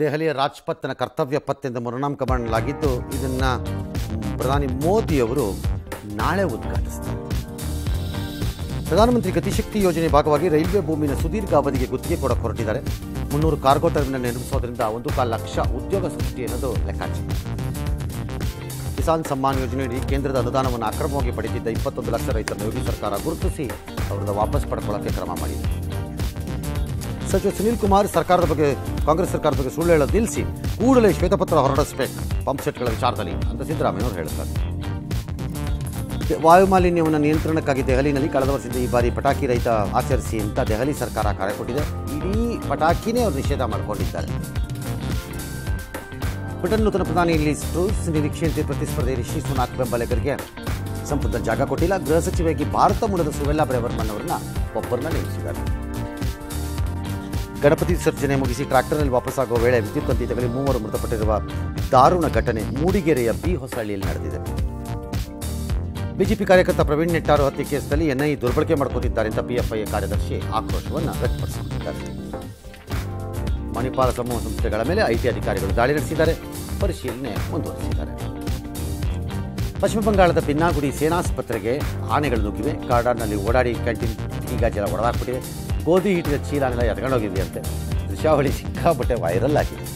ದೆಹಲಿಯ ರಾಜ್ಪಥ್ನ ಕರ್ತವ್ಯ ಪಥ್ ಎಂದು ಮರುನಾಮಕ ಮಾಡಲಾಗಿದ್ದು, ಇದನ್ನು ಪ್ರಧಾನಿ ಮೋದಿಯವರು ನಾಳೆ ಉದ್ಘಾಟಿಸ್ತಾರೆ. ಪ್ರಧಾನಮಂತ್ರಿ ಗತಿಶಕ್ತಿ ಯೋಜನೆ ಭಾಗವಾಗಿ ರೈಲ್ವೆ ಭೂಮಿನ ಸುದೀರ್ಘ ಅವಧಿಗೆ ಗುತ್ತಿಗೆ ಕೊಡಕ್ಕೆ ಹೊರಟಿದ್ದಾರೆ. 300 ಕಾರ್ಗೋ ಟರ್ಮಿನಲ್ ನಿರ್ಮಿಸೋದ್ರಿಂದ 1.5 ಲಕ್ಷ ಉದ್ಯೋಗ ಸೃಷ್ಟಿ ಅನ್ನೋದು ಲೆಕ್ಕಾಚಾರ. ಕಿಸಾನ್ ಸಮ್ಮಾನ್ ಯೋಜನೆಯಡಿ ಕೇಂದ್ರದ ಅನುದಾನವನ್ನು ಅಕ್ರಮವಾಗಿ ಪಡೆದಿದ್ದ 21 ಲಕ್ಷ ರೈತರನ್ನು ಯೋಗಿ ಸರ್ಕಾರ ಗುರುತಿಸಿ ಅವರನ್ನು ವಾಪಸ್ ಪಡ್ಕೊಳ್ಳೋಕ್ಕೆ ಕ್ರಮ ಮಾಡಿದೆ. ಸಚಿವ ಸುನೀಲ್ ಕುಮಾರ್ ಕಾಂಗ್ರೆಸ್ ಸರ್ಕಾರದ ಬಗ್ಗೆ ಸುಳ್ಳು ಹೇಳೋದು ನಿಲ್ಲಿಸಿ ಕೂಡಲೇ ಶ್ವೇತಪತ್ರ ಹೊರಡಿಸಬೇಕು ಪಂಪ್ಸೆಟ್ಗಳ ವಿಚಾರದಲ್ಲಿ ಅಂತ ಸಿದ್ದರಾಮಯ್ಯನವರು ಹೇಳ್ತಾರೆ. ವಾಯುಮಾಲಿನ್ಯವನ್ನು ನಿಯಂತ್ರಣಕ್ಕಾಗಿ ದೆಹಲಿಯಲ್ಲಿ ಕಳೆದ ವರ್ಷದಿಂದ ಈ ಬಾರಿ ಪಟಾಕಿ ರಹಿತ ಆಚರಿಸಿ ಅಂತ ದೆಹಲಿ ಸರ್ಕಾರ ಕರೆ ಕೊಟ್ಟಿದೆ. ಇಡೀ ಪಟಾಕಿನೇ ಅವರು ನಿಷೇಧ ಮಾಡಿಕೊಂಡಿದ್ದಾರೆ. ಬ್ರಿಟನ್ ನೂತನ ಪ್ರಧಾನಿ ಲಿಸ್ಟ್ರೂಸ್ ನಿರೀಕ್ಷೆಯಂತೆ ಪ್ರತಿಸ್ಪರ್ಧಿ ರಿಷಿ ಸುನಾಕ್ ಬೆಂಬಲಿಗರಿಗೆ ಸಂಪುಟ ಜಾಗ ಕೊಟ್ಟಿಲ್ಲ. ಗೃಹ ಸಚಿವೆಯಾಗಿ ಭಾರತ ಮೂಲದ ಸುವೆಲ್ಲಾ ಬ್ರಹ್ಮನ್ ಅವರನ್ನ ಒಬ್ಬರನ್ನ ನೇಮಿಸಿದ್ದಾರೆ. ಗಣಪತಿ ವಿಸರ್ಜನೆ ಮುಗಿಸಿ ಟ್ರ್ಯಾಕ್ಟರ್ನಲ್ಲಿ ವಾಪಸ್ಸಾಗುವ ವೇಳೆ ವಿದ್ಯುತ್ ತಂತಿ ತಗುಲಿ 3 ಮೃತಪಟ್ಟಿರುವ ದಾರುಣ ಘಟನೆ ಮೂಡಿಗೆರೆಯ ಹೊಸಹಳ್ಳಿಯಲ್ಲಿ ನಡೆದಿದೆ. ಬಿಜೆಪಿ ಕಾರ್ಯಕರ್ತ ಪ್ರವೀಣ್ ನೆಟ್ಟಾರು ಹತ್ಯೆ ಕೇಸಲ್ಲಿ ಎನ್ಐ ದುರ್ಬಳಕೆ ಮಾಡಿಕೊಂಡಿದ್ದಾರೆ ಅಂತ ಪಿಎಫ್ಐ ಕಾರ್ಯದರ್ಶಿ ಆಕ್ರೋಶವನ್ನು ವ್ಯಕ್ತಪಡಿಸಿದ್ದಾರೆ. ಮಣಿಪಾಲ ಸಮೂಹ ಸಂಸ್ಥೆಗಳ ಮೇಲೆ ಐಟಿ ಅಧಿಕಾರಿಗಳು ದಾಳಿ ನಡೆಸಿದ್ದಾರೆ. ಪರಿಶೀಲನೆ ಮುಂದುವರಿಸಿದ್ದಾರೆ. ಪಶ್ಚಿಮ ಬಂಗಾಳದ ಪಿನ್ನಾಗುಡಿ ಸೇನಾಸ್ಪತ್ರೆಗೆ ಆನೆಗಳು ನುಗ್ಗಿವೆ. ಕಾರ್ಡರ್ನಲ್ಲಿ ಓಡಾಡಿ ಕ್ಯಾಂಟೀನ್ ಕಿಟಿಗಾಜೆಲ್ಲ ಒಡೆದಾಕ್ಬಿಟ್ಟಿದೆ. ಗೋಧಿ ಹಿಟ್ಟಿನ ಚೀಲ ಎಲ್ಲ ಎತ್ಕೊಂಡೋಗಿದೆಯಂತೆ. ದೃಶ್ಯಾವಳಿ ಸಿಕ್ಕಾಪಟ್ಟೆ ವೈರಲ್ ಆಗಿದೆ.